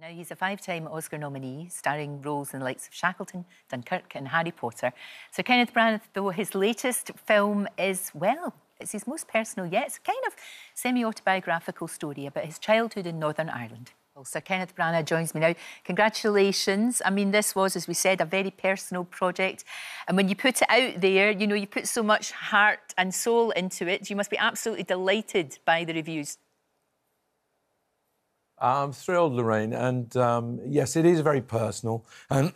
Now, he's a five-time Oscar nominee, starring roles in the likes of Shackleton, Dunkirk and Harry Potter. So Kenneth Branagh, though, his latest film is, well, it's his most personal yet. It's a kind of semi-autobiographical story about his childhood in Northern Ireland. Well, Sir Kenneth Branagh joins me now. Congratulations. I mean, this was, as we said, a very personal project. And when you put it out there, you know, you put so much heart and soul into it. You must be absolutely delighted by the reviews. I'm thrilled, Lorraine, and yes, it is very personal. And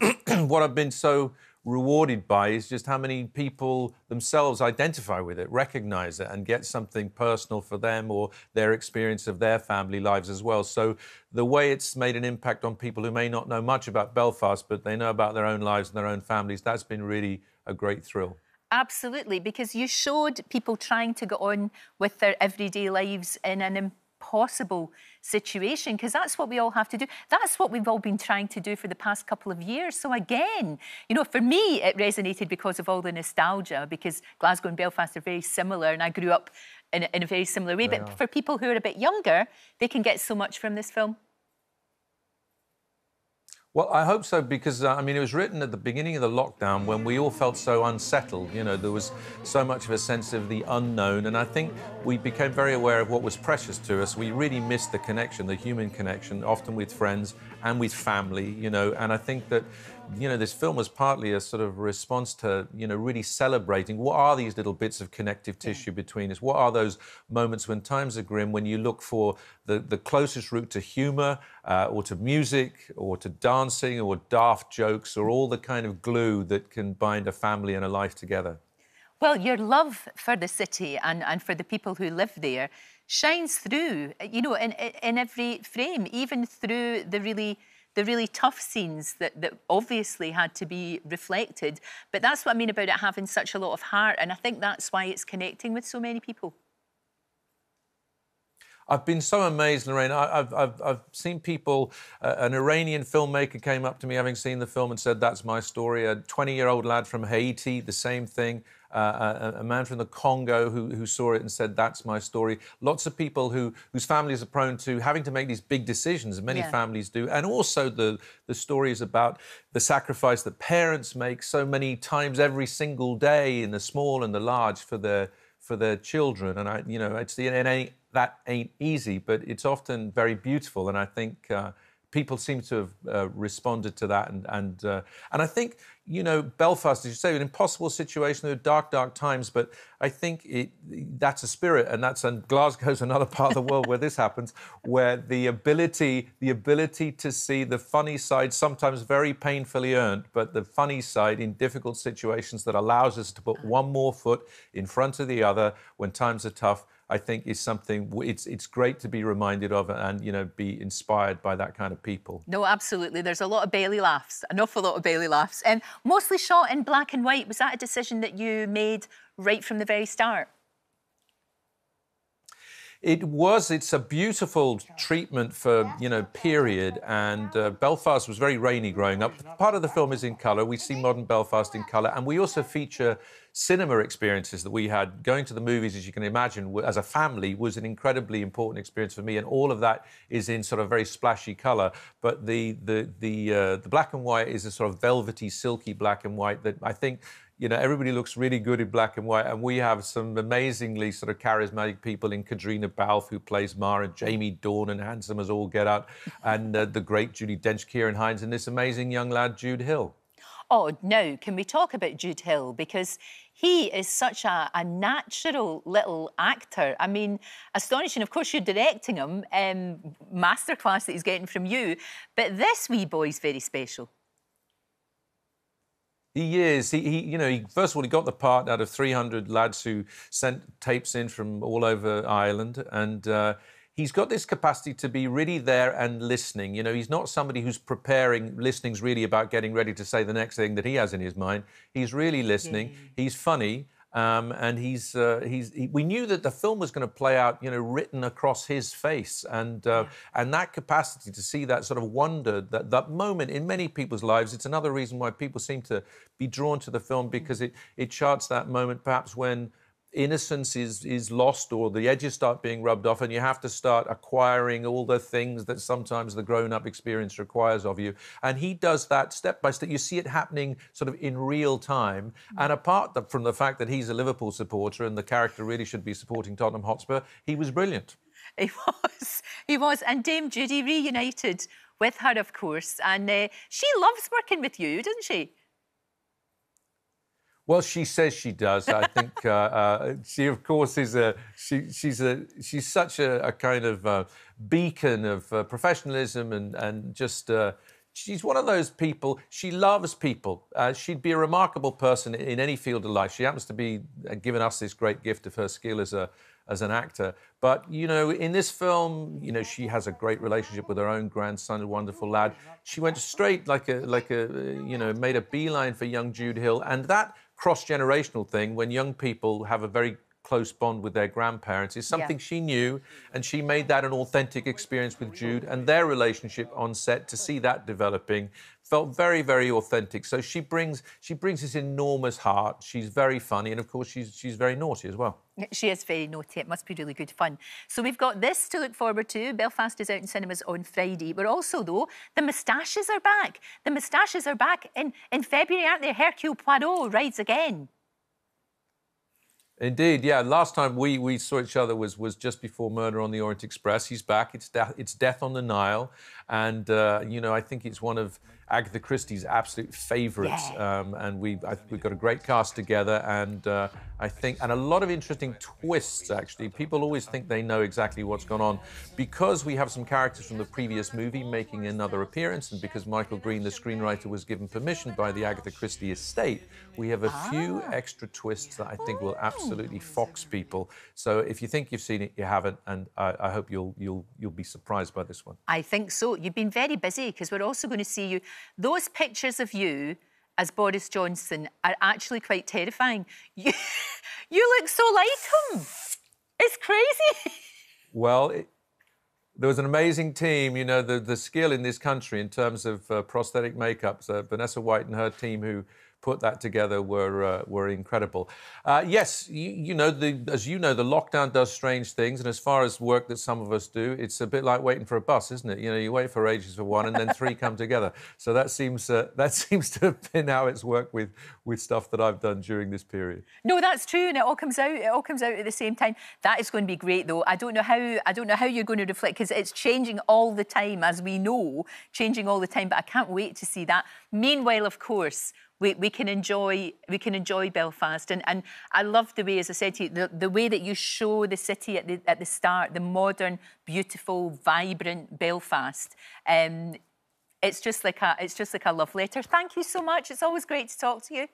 what I've been so rewarded by is just how many people themselves identify with it, recognise it, and get something personal for them or their experience of their family lives as well. So the way it's made an impact on people who may not know much about Belfast, but they know about their own lives and their own families, that's been really a great thrill. Absolutely, because you showed people trying to get on with their everyday lives in an impossible situation, because that's what we all have to do. That's what we've all been trying to do for the past couple of years. So again, you know, for me, it resonated because of all the nostalgia, because Glasgow and Belfast are very similar and I grew up in a very similar way. But for people who are a bit younger, they can get so much from this film. Well, I hope so, because, I mean, it was written at the beginning of the lockdown when we all felt so unsettled. You know, there was so much of a sense of the unknown, and I think we became very aware of what was precious to us. We really missed the connection, the human connection, often with friends and with family, you know, and I think that, you know, this film was partly a sort of response to, you know, really celebrating what are these little bits of connective tissue between us? What are those moments when times are grim, when you look for the closest route to humour or to music or to dancing or daft jokes or all the kind of glue that can bind a family and a life together? Well, your love for the city and for the people who live there shines through, you know, in every frame, even through the really tough scenes that obviously had to be reflected. But that's what I mean about it having such a lot of heart, and I think that's why it's connecting with so many people. I've been so amazed, Lorraine. I've seen people... an Iranian filmmaker came up to me having seen the film and said, that's my story. A 20-year-old lad from Haiti, the same thing. A man from the Congo who saw it and said, that's my story. Lots of people whose families are prone to having to make these big decisions, many families do, and also the stories about the sacrifice that parents make so many times every single day in the small and the large for their children. And, you know, that ain't easy, but it's often very beautiful, and I think people seem to have responded to that. And I think, you know, Belfast, as you say, an impossible situation. There were dark, dark times, but I think that's a spirit, and Glasgow's another part of the world where this happens, where the ability to see the funny side, sometimes very painfully earned, but the funny side in difficult situations that allows us to put one more foot in front of the other when times are tough, I think is something it's great to be reminded of and, you know, be inspired by that kind of people. No, absolutely. There's a lot of belly laughs, an awful lot of belly laughs. Mostly shot in black and white. Was that a decision that you made right from the very start? It was. It's a beautiful treatment for, you know, period. And Belfast was very rainy growing up. Part of the film is in colour. We see modern Belfast in colour. And we also feature cinema experiences that we had. Going to the movies, as you can imagine, as a family, was an incredibly important experience for me. And all of that is in sort of very splashy colour. But the black and white is a sort of velvety, silky black and white that I think... You know, everybody looks really good in black and white, and we have some amazingly sort of charismatic people in Caitriona Balfe, who plays Mara, Jamie Dornan, handsome as all get out, and the great Judi Dench, Kieran Hines, and this amazing young lad, Jude Hill. Oh, now, can we talk about Jude Hill? Because he is such a natural little actor. I mean, astonishing. Of course, you're directing him, masterclass that he's getting from you, but this wee boy's very special. He is. You know, first of all, he got the part out of 300 lads who sent tapes in from all over Ireland, and he's got this capacity to be really there and listening. You know, he's not somebody who's preparing. Listening's really about getting ready to say the next thing that he has in his mind. He's really listening. Yeah. He's funny. And we knew that the film was going to play out, you know, written across his face, and that capacity to see that sort of wonder, that moment in many people's lives. It's another reason why people seem to be drawn to the film, because it charts that moment, perhaps when innocence is lost, or the edges start being rubbed off, and you have to start acquiring all the things that sometimes the grown-up experience requires of you. And he does that step by step. You see it happening sort of in real time. And apart from the fact that he's a Liverpool supporter and the character really should be supporting Tottenham Hotspur, he was brilliant. He was. He was. And Dame Judy reunited with her, of course. And she loves working with you, doesn't she? Well, she says she does. I think she, of course, is a... She's such a kind of beacon of professionalism and just... she's one of those people... She loves people. She'd be a remarkable person in any field of life. She happens to be given us this great gift of her skill as an actor. But, you know, in this film, you know, she has a great relationship with her own grandson, a wonderful lad. She went straight like made a beeline for young Jude Hill. And that cross-generational thing, when young people have a very close bond with their grandparents, is something she knew, and she made that an authentic experience with Jude, and their relationship on set, to see that developing, felt very, very authentic. So she brings this enormous heart. She's very funny, and of course she's very naughty as well. She is very naughty. It must be really good fun. So we've got this to look forward to. Belfast is out in cinemas on Friday. But also, though, the moustaches are back. The moustaches are back in February, aren't they? Hercule Poirot rides again. Indeed, yeah. Last time we saw each other was just before Murder on the Orient Express. He's back. It's Death on the Nile. And, you know, I think it's one of Agatha Christie's absolute favourites. Yeah. And we've got a great cast together. And I think... And a lot of interesting twists, actually. People always think they know exactly what's gone on. Because we have some characters from the previous movie making another appearance, and because Michael Green, the screenwriter, was given permission by the Agatha Christie estate, we have a few extra twists that I think will absolutely fox people. So if you think you've seen it, you haven't, and I hope you'll be surprised by this one. I think so. You've been very busy, because we're also going to see you. Those pictures of you as Boris Johnson are actually quite terrifying. You look so like him. It's crazy. Well, there was an amazing team, you know, the skill in this country in terms of prosthetic makeups. Vanessa White and her team who put that together were incredible. Yes, you know, as you know, the lockdown does strange things, and as far as work that some of us do, it's a bit like waiting for a bus, isn't it? You know, you wait for ages for one, and then three come together. So that seems to have been how it's worked with stuff that I've done during this period. No, that's true, and it all comes out at the same time. That is going to be great, though. I don't know how you're going to reflect, because it's changing all the time, as we know, changing all the time. But I can't wait to see that. Meanwhile, of course, we can enjoy Belfast, and I love the way, as I said to you, the way that you show the city at the start, the modern, beautiful, vibrant Belfast. It's just like a love letter. Thank you so much. It's always great to talk to you.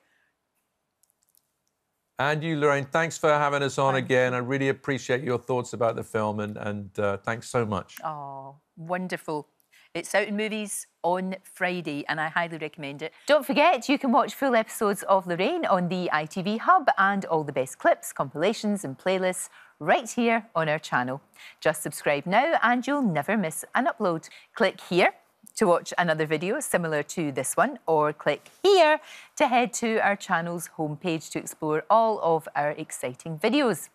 And you, Lorraine, thanks for having us on again. I really appreciate your thoughts about the film, and thanks so much. Oh, wonderful. It's out in movies on Friday, and I highly recommend it. Don't forget, you can watch full episodes of Lorraine on the ITV Hub, and all the best clips, compilations and playlists right here on our channel. Just subscribe now and you'll never miss an upload. Click here to watch another video similar to this one, or click here to head to our channel's homepage to explore all of our exciting videos.